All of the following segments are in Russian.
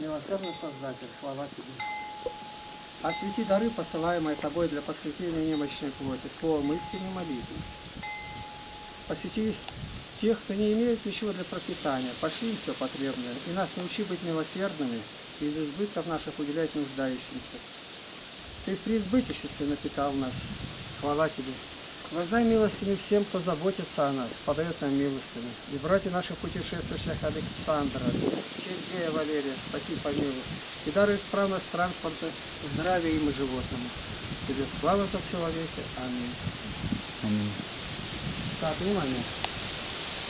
милосердный Создатель, слава Тебе. Освети дары, посылаемые Тобой для подкрепления немощной плоти, словом истины и молитвы. Посети тех, кто не имеет ничего для пропитания, пошли им все потребное, и нас научи быть милосердными, и из избытков наших уделять нуждающимся. Ты в преизбыточестве напитал нас, хвала Тебе. Воздай милостями всем, кто заботится о нас, подает нам милостями. И братья наших путешествующих Александра, Сергея, Валерия, спаси, помилуй. И даруй исправность транспорта, здравия им и животному. Тебе слава за все во веки. Аминь. Аминь. Так, внимание.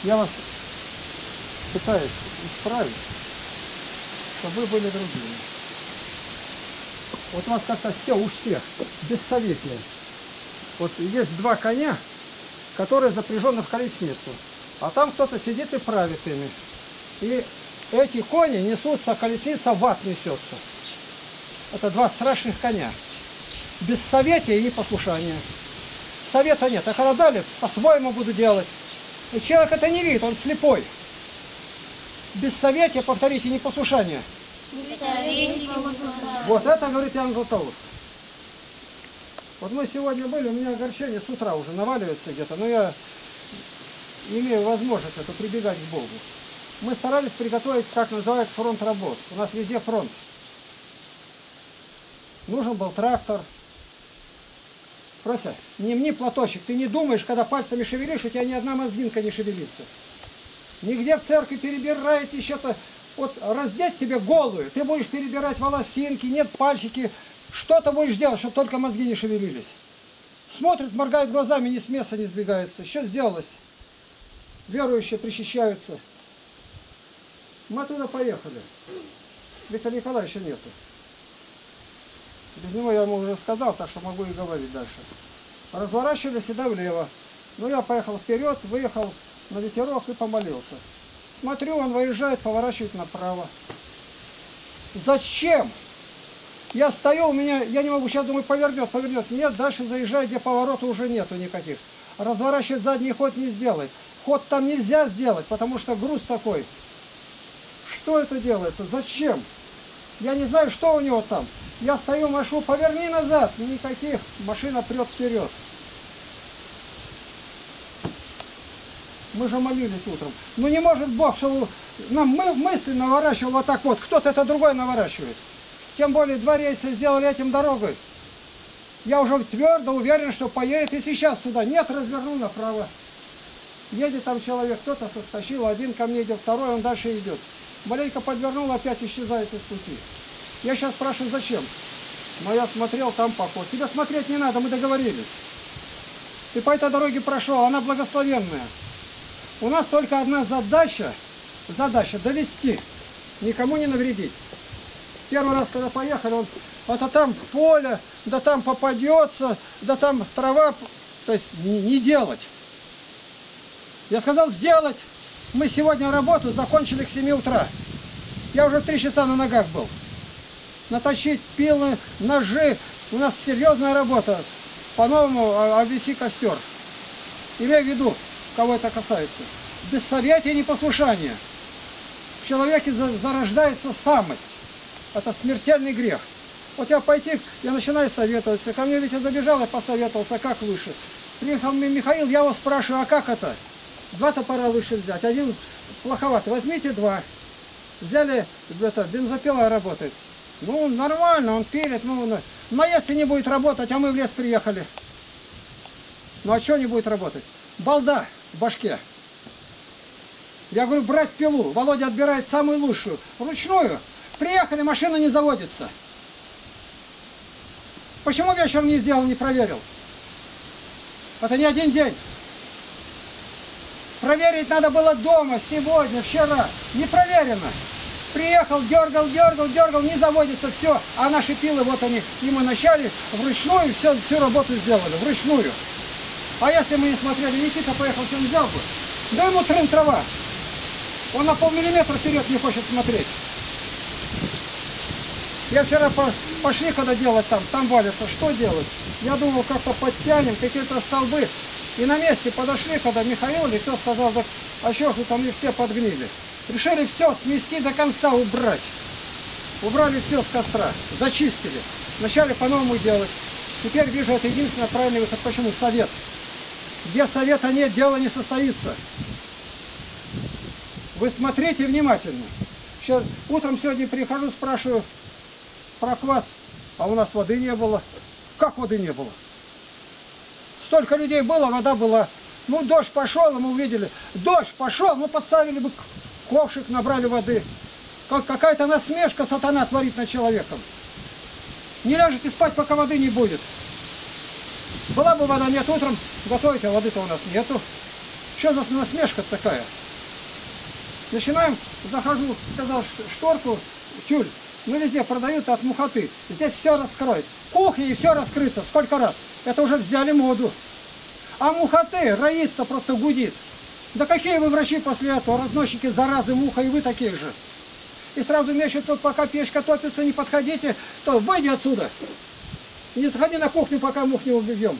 Я вас пытаюсь исправить, чтобы вы были другими. Вот у вас как-то все у всех бессоветие. Вот есть два коня, которые запряжены в колесницу, а там кто-то сидит и правит ими. И эти кони несутся, колесница в ад несется. Это два страшных коня. Бессоветие и непослушание. Совета нет, а когда дали, по-своему буду делать. И человек это не видит, он слепой. Бессоветие, повторите, непослушание. Бессоветие, непослушание. Вот это говорит Иоанн Златоуст. Вот мы сегодня были, у меня огорчение с утра уже наваливается где-то, но я имею возможность это прибегать к Богу. Мы старались приготовить, как называют, фронт работ. У нас везде фронт. Нужен был трактор. Просто не мне платочек, ты не думаешь, когда пальцами шевелишь, у тебя ни одна мозгинка не шевелится. Нигде в церкви перебираете еще-то, вот раздеть тебе голую, ты будешь перебирать волосинки, нет пальчики. Что ты будешь делать, чтобы только мозги не шевелились? Смотрит, моргает глазами, ни с места не сбегается. Что сделалось? Верующие причащаются. Мы туда поехали. Виктора Николаевича нету. Без него я ему уже сказал, так что могу и говорить дальше. Разворачивали всегда влево. Но я поехал вперед, выехал на ветерок и помолился. Смотрю, он выезжает, поворачивает направо. Зачем? Я стою, у меня, я не могу, сейчас думаю, повернет, повернет. Нет, дальше заезжай, где поворота уже нету никаких. Разворачивать задний ход не сделает. Ход там нельзя сделать, потому что груз такой. Что это делается? Зачем? Я не знаю, что у него там. Я стою, машу, поверни назад. Никаких, машина прет вперед. Мы же молились утром. Ну не может Бог, что нам мысли наворачивал вот так вот. Кто-то это другой наворачивает. Тем более два рейса сделали этим дорогой. Я уже твердо уверен, что поедет и сейчас сюда. Нет, развернул направо. Едет там человек, кто-то соскочил, один ко мне идет, второй, он дальше идет. Маленько подвернул, опять исчезает из пути. Я сейчас спрашиваю, зачем? Но я смотрел, там поход. Тебя смотреть не надо, мы договорились. Ты по этой дороге прошел, она благословенная. У нас только одна задача довести, никому не навредить. Первый раз, когда поехали, он, а-то там поле, да там попадется, да там трава, то есть не делать. Я сказал сделать. Мы сегодня работу закончили к 7 утра. Я уже 3 часа на ногах был. Натащить пилы, ножи. У нас серьезная работа. По-новому обвести костер. Имею в виду, кого это касается. Бессоветие и непослушание. В человеке зарождается самость. Это смертельный грех. Вот я пойти, я начинаю советоваться. Ко мне Витя забежал, я посоветовался, как выше. Приехал Михаил, я его спрашиваю, а как это? Два топора лучше взять. Один плоховатый, возьмите два. Взяли, это, бензопила работает. Ну, нормально, он пилит. Ну, но если не будет работать, а мы в лес приехали. Ну, а что не будет работать? Балда в башке. Я говорю, брать пилу. Володя отбирает самую лучшую, ручную. Приехали, машина не заводится. Почему вечером не сделал, не проверил? Это не один день. Проверить надо было дома, сегодня, вчера. Не проверено. Приехал, дергал, дергал, дергал, не заводится, все. А наши пилы, вот они, и мы начали вручную всю работу сделали, вручную. А если мы не смотрели, Никита поехал, чем взял бы? Да ему трын трава. Он на полмиллиметра вперед не хочет смотреть. Я вчера пошли, когда делать там валится, что делать? Я думал, как-то подтянем, какие-то столбы. И на месте подошли, когда Михаил Ильич сказал, так, а что же там и все подгнили. Решили все смести до конца убрать. убрали все с костра, зачистили, начали по-новому делать. Теперь вижу, это единственный правильный выход. Почему? Совет. Где совета нет, дело не состоится. Вы смотрите внимательно. Сейчас, утром сегодня прихожу, спрашиваю про квас, а у нас воды не было. Как воды не было? Столько людей было, вода была. Ну, дождь пошел, мы увидели. Дождь пошел, мы подставили бы ковшик, набрали воды. Как какая-то насмешка сатана творит над человеком. Не ляжете спать, пока воды не будет. Была бы вода, нет, утром готовить, а воды-то у нас нету. Что за насмешка такая? Начинаем, захожу, сказал, шторку, тюль. Ну, везде продают от мухоты. Здесь все раскроют. Кухня и все раскрыто. Сколько раз? Это уже взяли моду. А мухоты роится, просто гудит. Да какие вы врачи после этого? Разносчики заразы, муха, и вы такие же. И сразу мечется, пока печка топится, не подходите, то выйди отсюда. Не заходи на кухню, пока мух не убьем.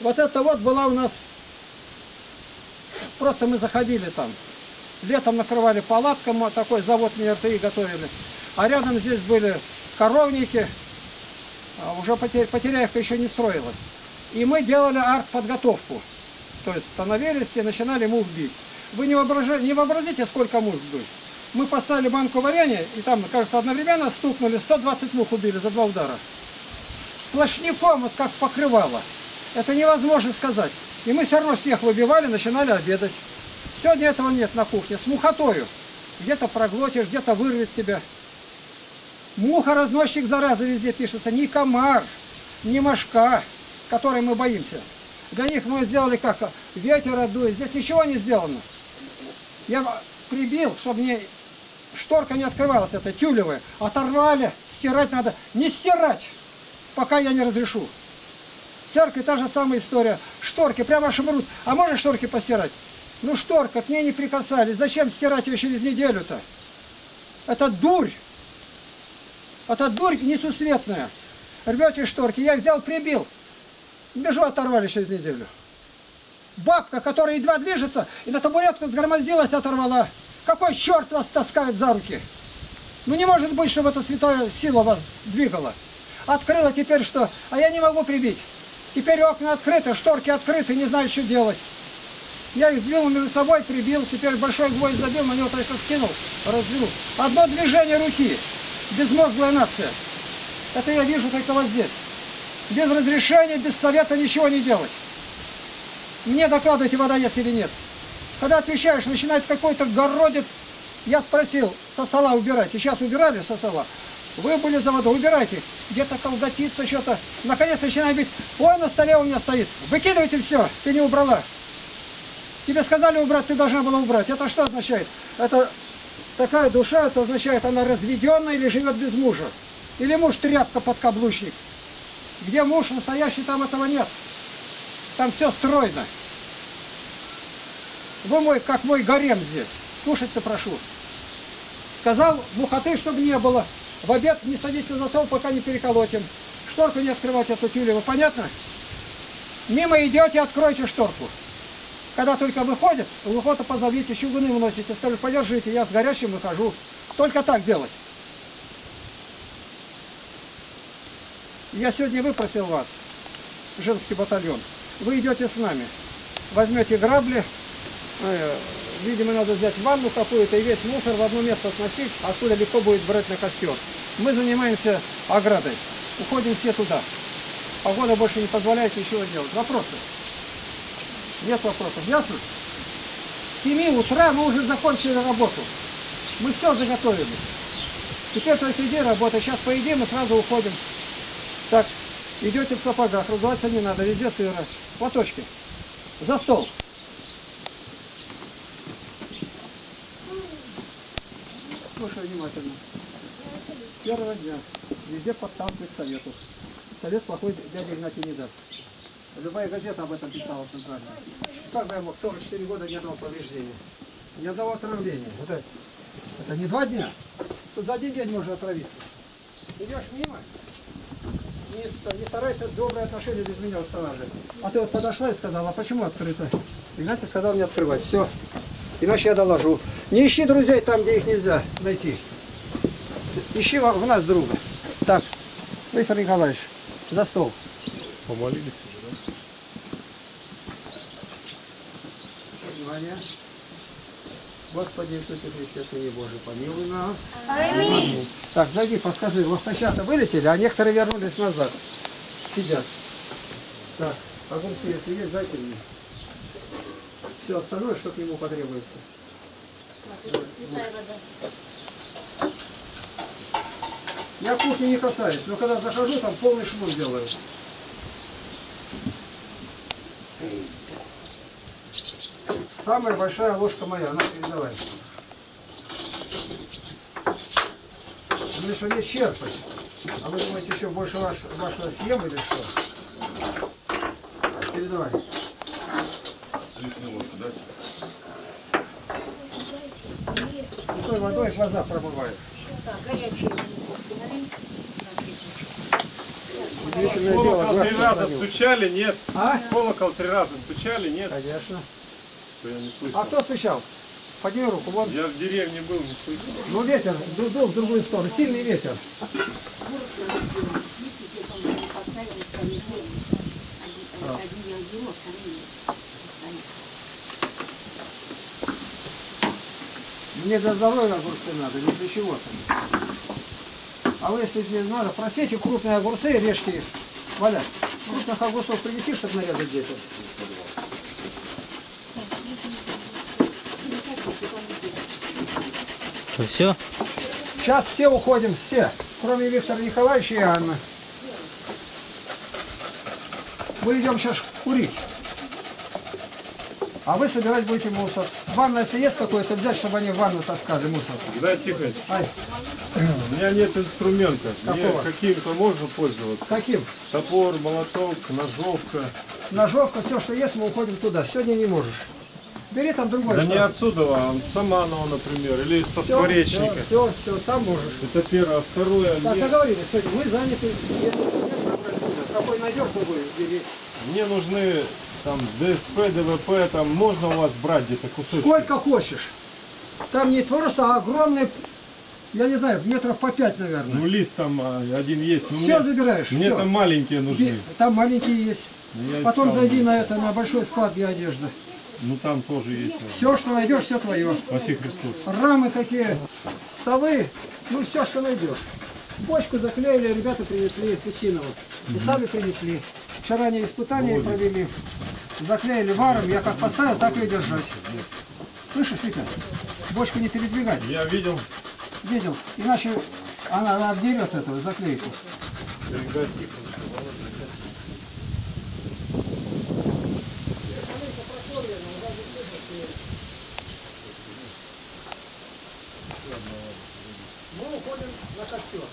Вот это вот была у нас... Просто мы заходили там. Летом накрывали палатком, такой завод МРТИ готовили. А рядом здесь были коровники. Уже Потеряевка еще не строилась. И мы делали артподготовку. То есть становились и начинали мух бить. Вы не вообразите, сколько мух будет. Мы поставили банку варенья, и там, кажется, одновременно стукнули, 120 мух убили за 2 удара. Сплошняком, вот как покрывало. Это невозможно сказать. И мы все равно всех выбивали, начинали обедать. Сегодня этого нет на кухне. С мухотою. Где-то проглотишь, где-то вырвет тебя. Муха-разносчик заразы везде пишется. Не комар, не мошка, которой мы боимся. Для них мы сделали как? Ветер дует. Здесь ничего не сделано. Я прибил, чтобы мне шторка не открывалась, это тюлевая. Оторвали, стирать надо. Не стирать, пока я не разрешу. В церкви та же самая история. Шторки прямо шмрут. А можно шторки постирать? Ну шторка, к ней не прикасались. Зачем стирать ее через неделю-то? Это дурь. Это дурь несусветная. Рвете шторки. Я взял, прибил. Бежу, оторвали через неделю. Бабка, которая едва движется, и на табуретку сгромоздилась, оторвала. Какой черт вас таскает за руки? Ну не может быть, чтобы эта святая сила вас двигала. Открыла теперь что? А я не могу прибить. Теперь окна открыты, шторки открыты, не знаю, что делать. Я их сбил между собой, прибил, теперь большой гвоздь забил, на него только скинул, разбил. Одно движение руки. Безмозглая нация. Это я вижу только вот здесь. Без разрешения, без совета ничего не делать. Мне докладывайте, вода есть или нет. Когда отвечаешь, начинает какой-то городит. Я спросил, со стола убирать. Сейчас убирали со стола. Вы были за водой, убирайте. Где-то колготится что-то. Наконец начинает бить. Ой, на столе у меня стоит. Выкидывайте все, ты не убрала. Тебе сказали убрать, ты должна была убрать. Это что означает? Это такая душа, это означает, она разведенная или живет без мужа. Или муж тряпка подкаблучник. Где муж настоящий, там этого нет. Там все стройно. Вы мой, как мой гарем здесь. Слушайте, прошу. Сказал мухоты, чтобы не было. В обед не садитесь за стол, пока не переколотим. Шторку не открывать, эту тюлеву. Понятно? Мимо идете, откройте шторку. Когда только выходит, у кого-то позовите, чугуны вносите. Скажите, подержите, я с горящим выхожу. Только так делать. Я сегодня выпросил вас, женский батальон. Вы идете с нами. Возьмете грабли. Видимо, надо взять ванну какую-то и весь мусор в одно место сносить. Оттуда легко будет брать на костер. Мы занимаемся оградой. Уходим все туда. Погода больше не позволяет ничего делать. Вопросы? Нет вопросов. Ясно? С 7 утра мы уже закончили работу. Мы все заготовили. Теперь только иди работай. Сейчас поедим и сразу уходим. Так, идете в сапогах, разуваться не надо, везде сыро. Платочки. За стол. Слушай внимательно. С первого дня везде подталкивает к совету. Совет плохой дядя Игнатий не даст. Любая газета об этом писала центрально. Как бы я мог, 44 года, ни одного повреждения. Ни одного отравления. Вот это не 2 дня. Тут за 1 день можно отравиться. Идешь мимо? Не старайся добрые отношения без меня устанавливать. А ты вот подошла и сказала, а почему открыто? Игнатий сказал не открывать. Все. Иначе я доложу. Не ищи друзей там, где их нельзя найти. Ищи в нас друга. Так, Виктор Николаевич, за стол. Помолились уже, да? Ваня. Господи Иисусе Христе, Сыне Божий, помилуй нас. Аминь. Так, зайди, подскажи. Вот сначала вылетели, а некоторые вернулись назад. Сидят. Так, огурцы, если есть, дайте мне. Все остальное, что к нему потребуется. Я кухни не касаюсь, но когда захожу, там полный шум делаю. Самая большая ложка моя, она передавай. Вы что, не черпать? А вы думаете, еще больше вашего съем или что? Передавай. Лишняя ложка, да? Сухой водой глаза промывают. Колокол 3 раза стучали, нет? А? Колокол 3 раза стучали, нет? Конечно. Я не слышал. А кто стучал? Подними руку. Вон. Я в деревне был, не слышал. Ну ветер дул в другую сторону, сильный ветер. Мне для здоровья огурцы надо, не для чего-то. А вы, если не надо, просите крупные огурцы и режьте их. Валя, крупных огурцов принеси, чтобы нарезать детям. Все? Сейчас все уходим, все, кроме Виктора Николаевича и Анны. Мы идем сейчас курить. А вы собирать будете мусор. Ванна, если есть какой-то, взять, чтобы они в ванну таскали мусор. Да, тихо. Ай. У меня нет инструмента. Каким-то можно пользоваться. Каким? Топор, молоток, ножовка. Ножовка, все, что есть, мы уходим туда. Сегодня не можешь. Бери там другое. Да что? Не отсюда, а с Аманова, например, или со скворечника. Все, все, там можешь. Это первое, второе. Так, договорились, сегодня мы заняты. Какой найдешь, другой бери. Мне нужны там ДСП, ДВП, там можно у вас брать где-то кусочки? Сколько хочешь. Там не просто, а огромный, я не знаю, метров по 5, наверное. Ну лист там один есть. Но все мне, забираешь. Мне все. Там маленькие нужны. Там маленькие есть. Я потом искал, зайди на это, на большой склад для одежды. Ну там тоже есть. Все, что найдешь, все твое. Спаси Христос. Рамы какие, столы, ну все, что найдешь. Бочку заклеили, ребята принесли пустиного. И сами принесли. Вчера они испытания провели. Заклеили варом, я как поставил, так и держать. Слышишь, Витя? Бочку не передвигать. Я видел. Видел. Иначе она обдерет эту заклейку. Мы уходим на костер.